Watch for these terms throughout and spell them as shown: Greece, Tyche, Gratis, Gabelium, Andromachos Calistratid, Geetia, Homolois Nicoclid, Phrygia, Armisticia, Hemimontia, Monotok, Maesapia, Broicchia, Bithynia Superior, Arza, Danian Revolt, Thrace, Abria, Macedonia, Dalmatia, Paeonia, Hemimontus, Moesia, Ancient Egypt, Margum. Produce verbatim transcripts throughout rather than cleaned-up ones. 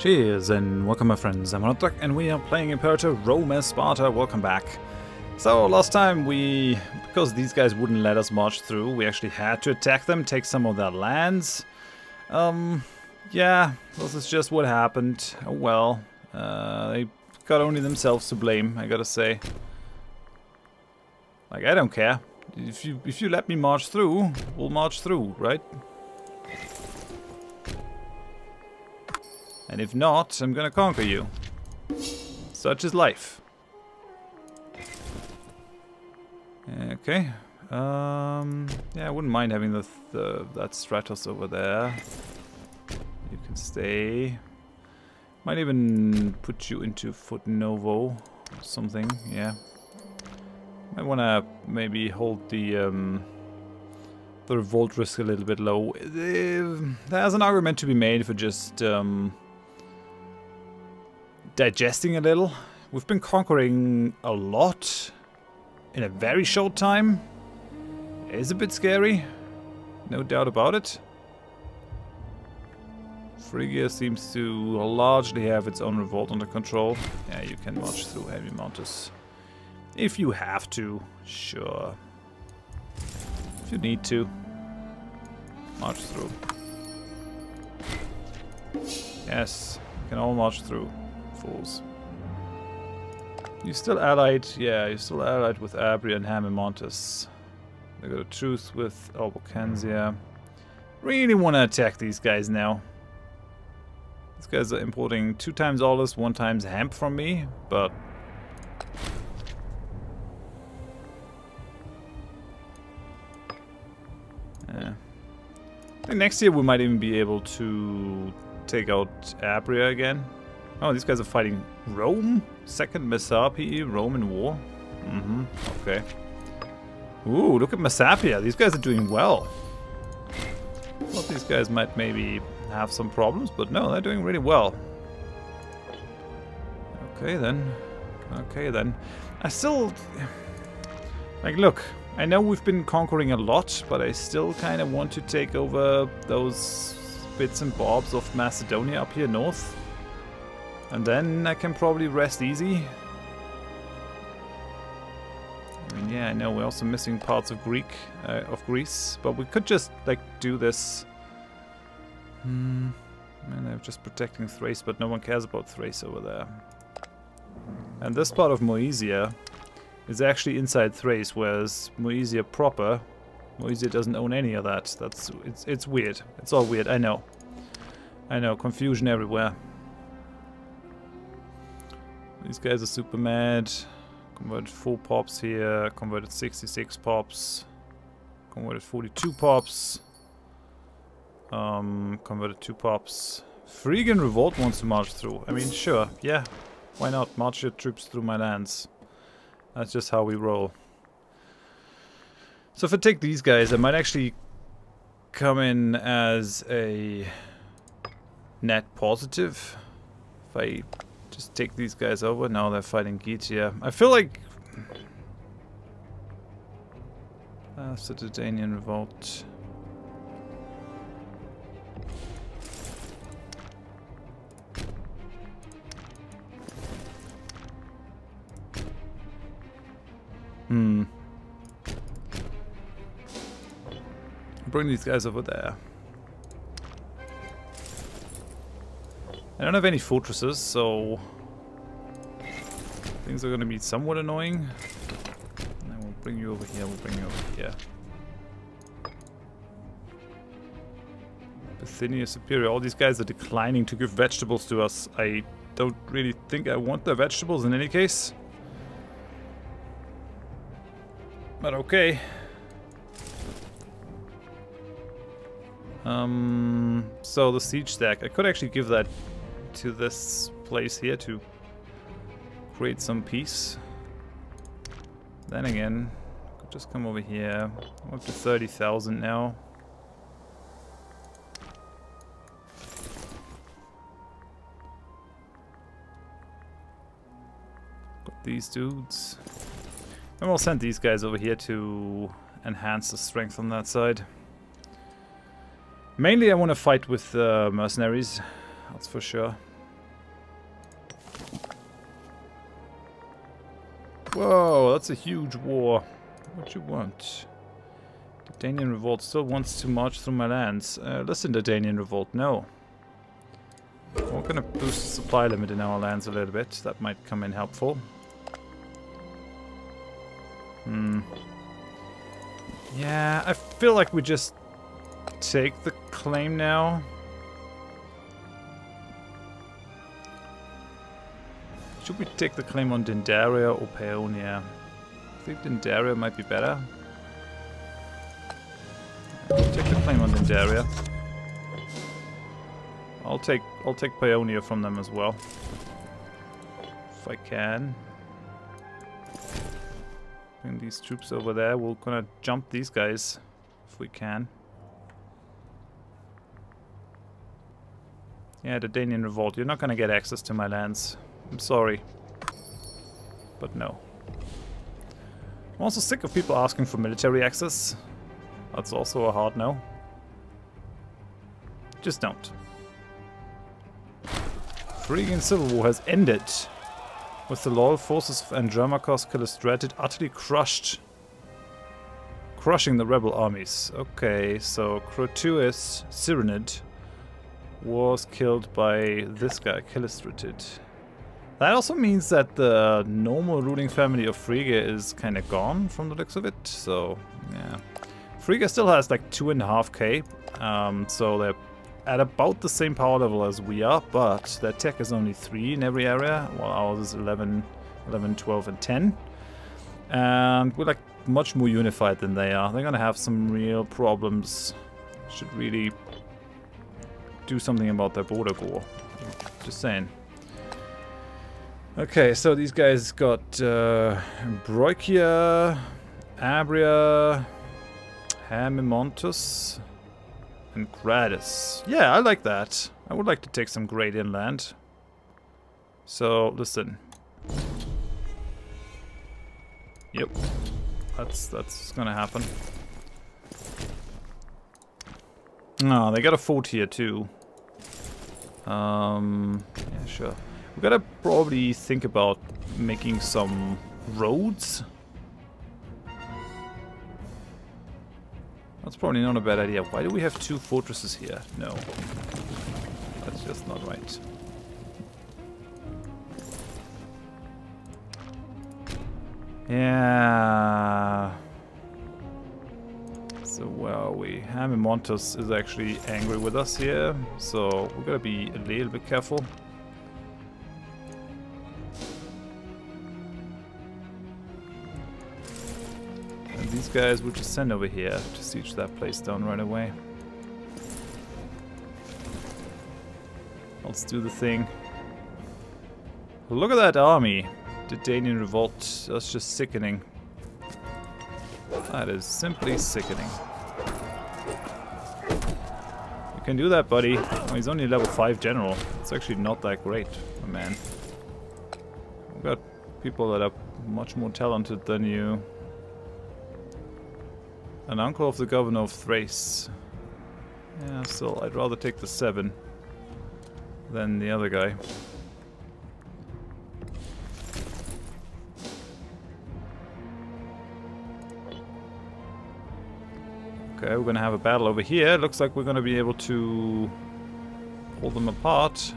Cheers and welcome, my friends. I'm Monotok and we are playing Imperator Rome as Sparta. Welcome back. So last time we, because these guys wouldn't let us march through, we actually had to attack them, take some of their lands. Um, yeah, this is just what happened. Oh well, uh, they got only themselves to blame, I gotta say. Like, I don't care. If you if you let me march through, we'll march through, right? And if not, I'm gonna conquer you. Such is life. Okay. Um. Yeah, I wouldn't mind having the, the that Stratos over there. You can stay. Might even put you into Foot Novo or something. Yeah. I want to maybe hold the um, the revolt risk a little bit low. There's an argument to be made for just um, digesting a little. We've been conquering a lot in a very short time. It is a bit scary, no doubt about it. Phrygia seems to largely have its own revolt under control. Yeah, you can march through Hemimontus. If you have to, sure. If you need to, march through. Yes, we can all march through, fools. You still allied, yeah, you still allied with Abria and Hemimontus. They got a truce with Albokensia. Really want to attack these guys now. These guys are importing two times olives, one times hemp from me, but. Yeah. I think next year we might even be able to take out Abria again. Oh, these guys are fighting Rome? Second Maesapia, Roman War? Mm-hmm, okay. Ooh, look at Maesapia. These guys are doing well. Thought these guys might maybe have some problems, but no, they're doing really well. Okay then. Okay then. I still... Like, look. I know we've been conquering a lot, but I still kind of want to take over those bits and bobs of Macedonia up here north. And then I can probably rest easy. I mean, yeah, I know we're also missing parts of Greek, uh, of Greece, but we could just, like, do this. Hmm. Man, they're just protecting Thrace, but no one cares about Thrace over there. And this part of Moesia... It's actually inside Thrace, whereas Moesia proper, Moesia doesn't own any of that. That's it's it's weird. It's all weird. I know. I know. Confusion everywhere. These guys are super mad. Converted four pops here. Converted sixty-six pops. Converted forty-two pops. Um, converted two pops. Friggan Revolt wants to march through. I mean, sure, yeah. Why not? March your troops through my lands. That's just how we roll. So if I take these guys, I might actually come in as a net positive. If I just take these guys over, now they're fighting Geetia. I feel like... Uh, Citadanian Revolt. Hmm. Bring these guys over there. I don't have any fortresses, so things are gonna be somewhat annoying. And I will bring you over here, we'll bring you over here. Bithynia Superior, all these guys are declining to give vegetables to us. I don't really think I want their vegetables in any case. But okay. Um, so the siege stack. I could actually give that to this place here to create some peace. Then again, I could just come over here. I'm up to thirty thousand now. Got these dudes. And we'll send these guys over here to enhance the strength on that side. Mainly I want to fight with uh, mercenaries, that's for sure. Whoa, that's a huge war. What you want? The Danian Revolt still wants to march through my lands. Uh, listen, the Danian Revolt, no. We're gonna boost the supply limit in our lands a little bit. That might come in helpful. Hmm. Yeah, I feel like we just take the claim now. Should we take the claim on Dendaria or Paeonia? I think Dendaria might be better. I'll take the claim on Dendaria. I'll take I'll take Paeonia from them as well, if I can. Bring these troops over there. We're gonna jump these guys if we can. Yeah, the Danian Revolt. You're not gonna get access to my lands. I'm sorry, but no. I'm also sick of people asking for military access. That's also a hard no. Just don't. Friggian Civil War has ended, with the loyal forces of Andromachos Calistratid utterly crushed, crushing the rebel armies. Okay, so Crotus Cyrenid was killed by this guy, Calistratid. That also means that the normal ruling family of Frigga is kind of gone from the looks of it. So yeah, Frigga still has like two and a half k, um, so they're at about the same power level as we are, but their tech is only three in every area, while ours is eleven, eleven, twelve, and ten. And we're like much more unified than they are. They're gonna have some real problems. Should really do something about their border war. Just saying. Okay, so these guys got uh, Broicchia, Abria, Hemimontus, and Gratis. Yeah, I like that. I would like to take some great inland. So, listen. Yep. That's that's gonna happen. Oh, they got a fort here too. Um, yeah, sure. We gotta probably think about making some roads. That's probably not a bad idea. Why do we have two fortresses here? No. That's just not right. Yeah. So where are we? Hemimontus is actually angry with us here. So we gotta be a little bit careful. These guys will just send over here to siege that place down right away. Let's do the thing. Look at that army. The Danian Revolt. That's just sickening. That is simply sickening. You can do that, buddy. Oh, he's only level five general. It's actually not that great, my man. We've got people that are much more talented than you. An uncle of the governor of Thrace. Yeah, still, I'd rather take the seven than the other guy. Okay, we're gonna have a battle over here. Looks like we're gonna be able to pull them apart.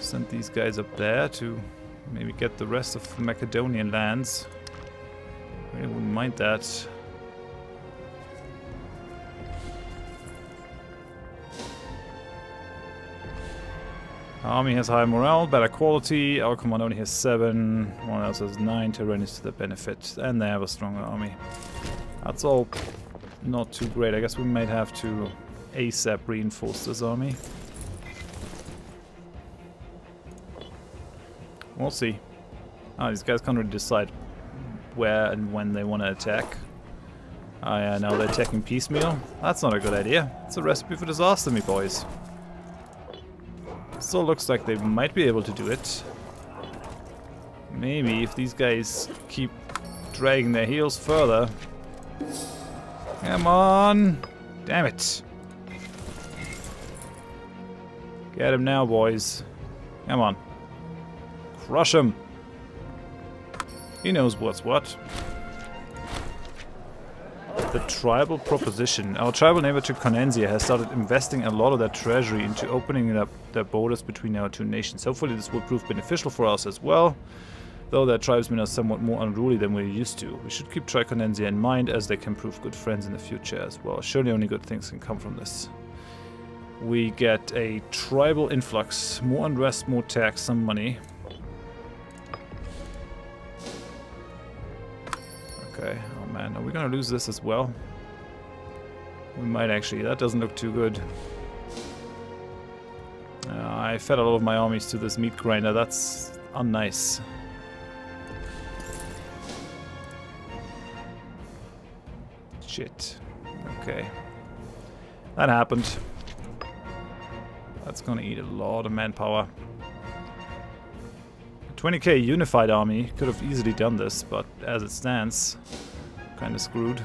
Send these guys up there to maybe get the rest of the Macedonian lands. I really wouldn't mind that. Our army has higher morale, better quality. Our commander only has seven. One else has nine. Terrain is to their benefit, and they have a stronger army. That's all not too great. I guess we might have to ASAP reinforce this army. We'll see. Oh, these guys can't really decide where and when they want to attack. Oh yeah, now they're attacking piecemeal. That's not a good idea. It's a recipe for disaster, me boys. Still looks like they might be able to do it. Maybe if these guys keep dragging their heels further. Come on! Damn it! Get him now, boys. Come on. Crush him. He knows what's what. The tribal proposition. Our tribal neighbor Triconensia has started investing a lot of their treasury into opening up their borders between our two nations. Hopefully this will prove beneficial for us as well, though their tribesmen are somewhat more unruly than we're used to. We should keep Triconensia in mind, as they can prove good friends in the future as well. Surely only good things can come from this. We get a tribal influx. More unrest, more tax, some money. Okay, oh man, are we gonna lose this as well? We might actually, that doesn't look too good. Uh, I fed a lot of my armies to this meat grinder, that's unnice. Shit, okay. That happened. That's gonna eat a lot of manpower. twenty K unified army could have easily done this, but as it stands, kind of screwed.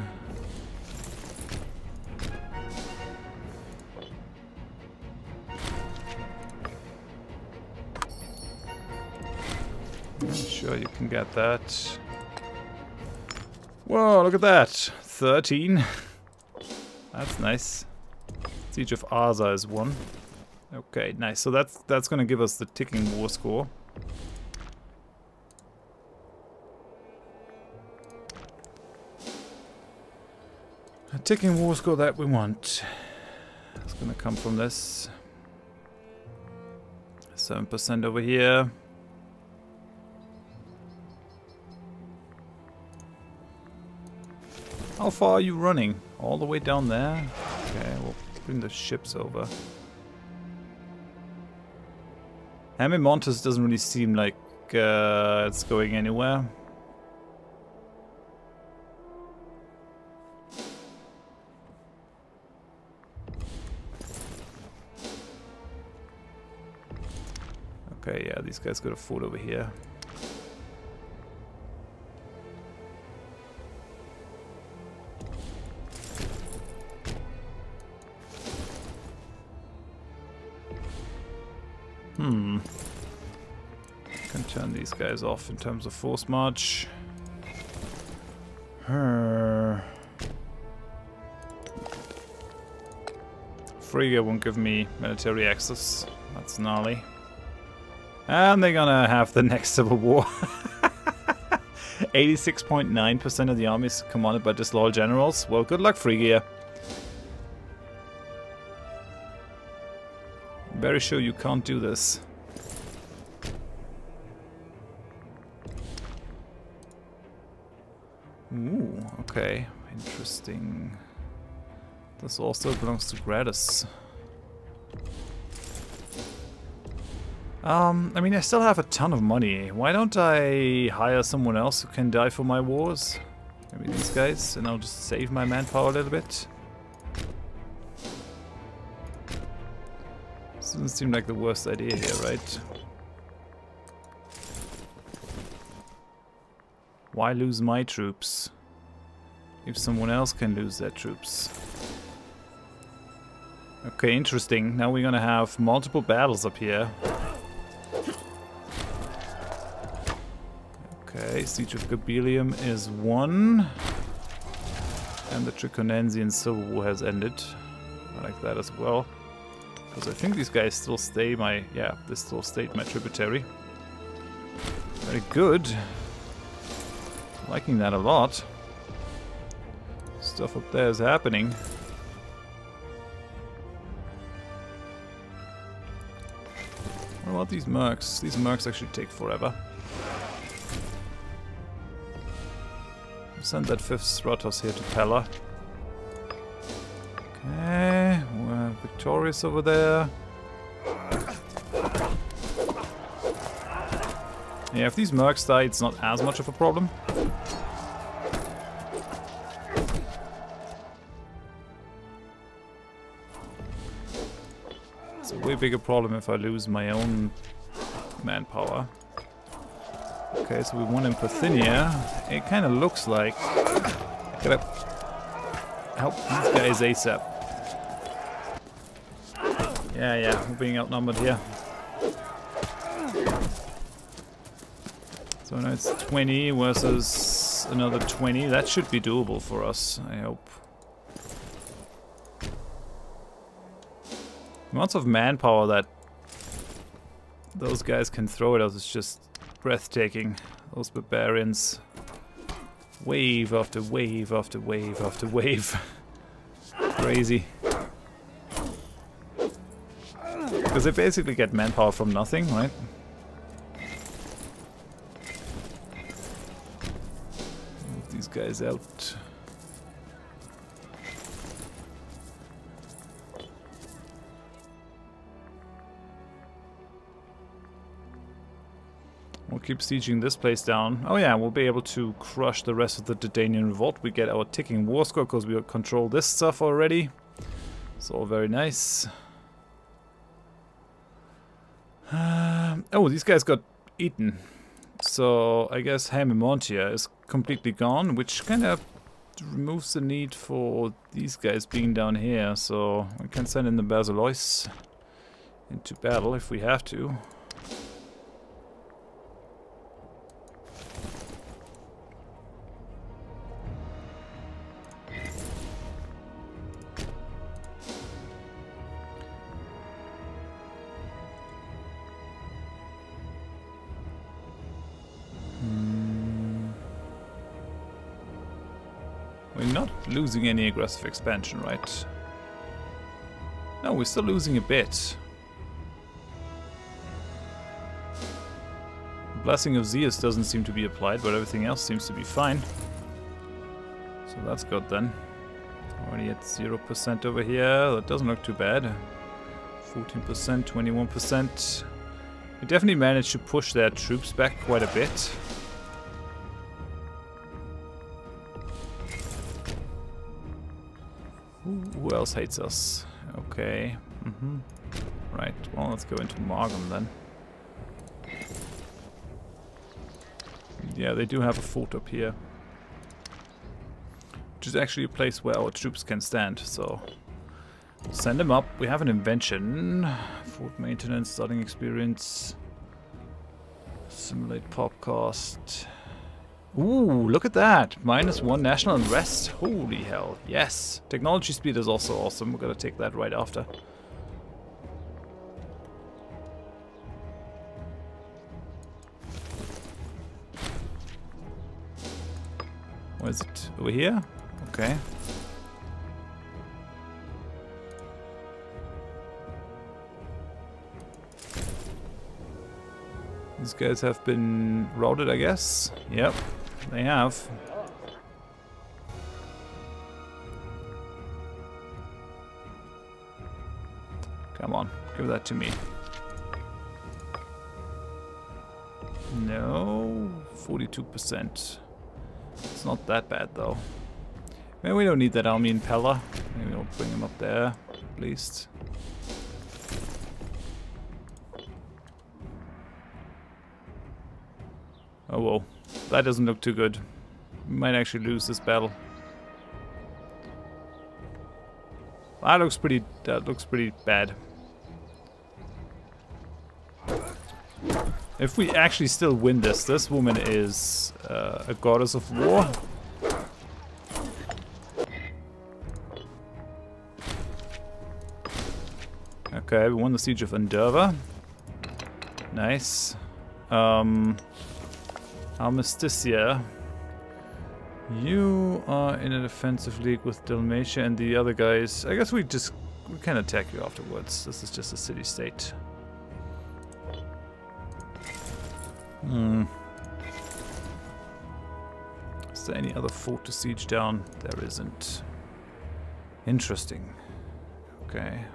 Sure, you can get that. Whoa, look at that! thirteen. That's nice. Siege of Arza is one. Okay, nice. So that's that's gonna give us the ticking war score. A ticking war score that we want. It's gonna come from this. seven percent over here. How far are you running? All the way down there? Okay, we'll bring the ships over. Hemimontus doesn't really seem like uh, it's going anywhere. Okay, yeah, these guys got a fort over here. Hmm. Can turn these guys off in terms of force march. Her. Frigga won't give me military access. That's gnarly. And they're gonna have the next civil war. eighty-six point nine percent of the army is commanded by disloyal generals. Well, good luck, Phrygia. I'm very sure you can't do this. Ooh, okay. Interesting. This also belongs to Gratis. Um, I mean, I still have a ton of money. Why don't I hire someone else who can die for my wars? Maybe these guys, and I'll just save my manpower a little bit. This doesn't seem like the worst idea here, right? Why lose my troops if someone else can lose their troops? Okay, interesting. Now we're gonna have multiple battles up here. Okay, Siege of Gabelium is one. And the Triconensian Civil War has ended. I like that as well. Because I think these guys still stay my... yeah, they still stayed my tributary. Very good. Liking that a lot. Stuff up there is happening. What about these mercs? These mercs actually take forever. Send that fifth Stratos here to Pella. Okay, we're victorious over there. Yeah, if these mercs die, it's not as much of a problem. It's a way bigger problem if I lose my own manpower. Okay, so we won in Bithynia. It kind of looks like I gotta help these guys ASAP. Yeah, yeah, we're being outnumbered here. So now it's twenty versus another twenty. That should be doable for us, I hope. The amounts of manpower that those guys can throw at us is just breathtaking. Those barbarians. Wave after wave after wave after wave. Crazy. Because they basically get manpower from nothing, right? Move these guys out. We'll keep sieging this place down. Oh yeah, we'll be able to crush the rest of the Dardanian Revolt. We get our ticking war score because we control this stuff already. It's all very nice. Um, oh, these guys got eaten. So I guess Hemimontia is completely gone, which kind of removes the need for these guys being down here. So we can send in the Basilois into battle if we have to. Losing any aggressive expansion, right? No, we're still losing a bit. Blessing of Zeus doesn't seem to be applied, but everything else seems to be fine. So that's good then. Already at zero percent over here. That doesn't look too bad. fourteen percent, twenty-one percent. We definitely managed to push their troops back quite a bit. Who else hates us? Okay. Mm-hmm. Right. Well, let's go into Margum then. Yeah, they do have a fort up here, which is actually a place where our troops can stand. So we'll send them up. We have an invention. Fort maintenance, starting experience, simulate pop cost. Ooh, look at that! Minus one national and rest. Holy hell, yes! Technology speed is also awesome. We're gonna take that right after. Where is it? Over here? Okay. These guys have been routed, I guess. Yep. They have. Come on, give that to me. No, forty-two percent. It's not that bad though. Maybe we don't need that army in Pella. Maybe we'll bring him up there, at least. Oh whoa, that doesn't look too good. We might actually lose this battle. That looks pretty. That looks pretty bad. If we actually still win this, this woman is uh, a goddess of war. Okay, we won the siege of Enderva. Nice. Um. Armisticia, you are in a defensive league with Dalmatia and the other guys. I guess we just we can attack you afterwards. This is just a city-state. Hmm. Is there any other fort to siege down? There isn't. Interesting. Okay.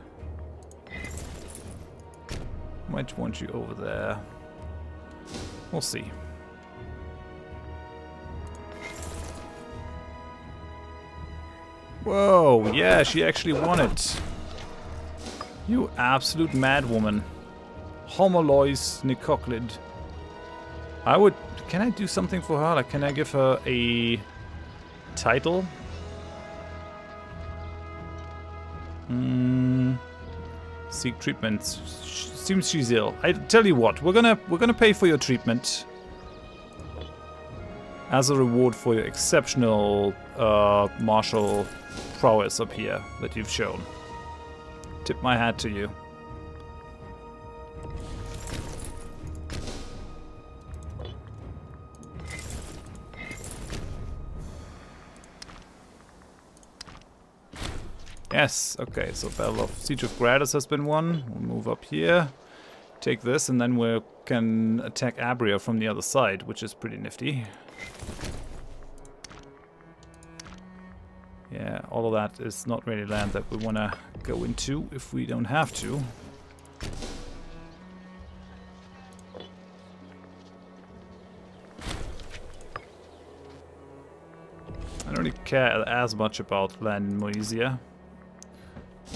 Might want you over there. We'll see. Whoa, yeah, she actually won it. You absolute madwoman. Homolois Nicoclid. I would... Can I do something for her? Like, can I give her a title? Hmm... Seek treatment. Seems she's ill. I tell you what, we're gonna we're gonna pay for your treatment as a reward for your exceptional uh, martial prowess up here that you've shown. Tip my hat to you. Yes, okay, so Battle of Siege of Gratis has been won. We'll move up here, take this, and then we can attack Abria from the other side, which is pretty nifty. Yeah, all of that is not really land that we want to go into if we don't have to. I don't really care as much about land in Moesia.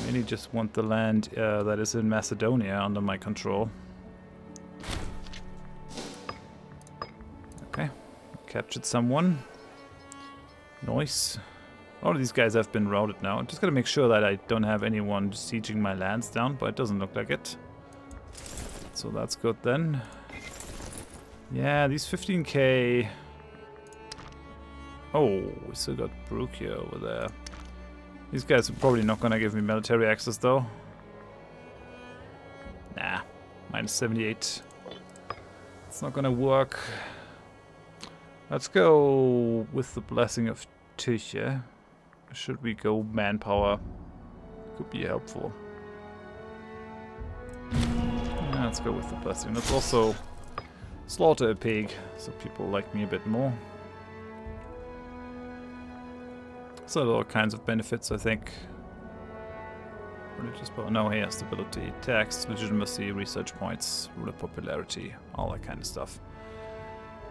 I really just want the land uh, that is in Macedonia under my control. Okay, captured someone. Nice. All of these guys have been routed now. I'm just gonna make sure that I don't have anyone sieging my lands down, but it doesn't look like it. So that's good then. Yeah, these fifteen K... Oh, we still got Broicchia over there. These guys are probably not gonna give me military access though. Nah, minus seventy-eight. It's not gonna work. Let's go with the blessing of Tyche. Should we go manpower? Could be helpful. Yeah, let's go with the blessing. Let's also slaughter a pig, so people like me a bit more. So all kinds of benefits, I think. Religious power. No, here, stability, tax, legitimacy, research points, ruler popularity, all that kind of stuff.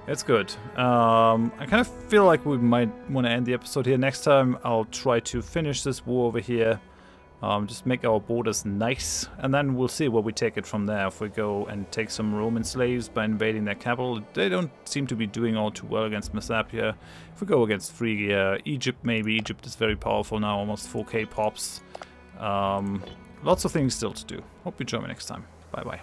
It's good. Um, I kind of feel like we might want to end the episode here. Next time, I'll try to finish this war over here. Um, just make our borders nice, and then we'll see where we take it from there. If we go and take some Roman slaves by invading their capital, they don't seem to be doing all too well against Maesapia. If we go against Phrygia, Egypt maybe. Egypt is very powerful now, almost four K pops. Um, lots of things still to do. Hope you join me next time. Bye-bye.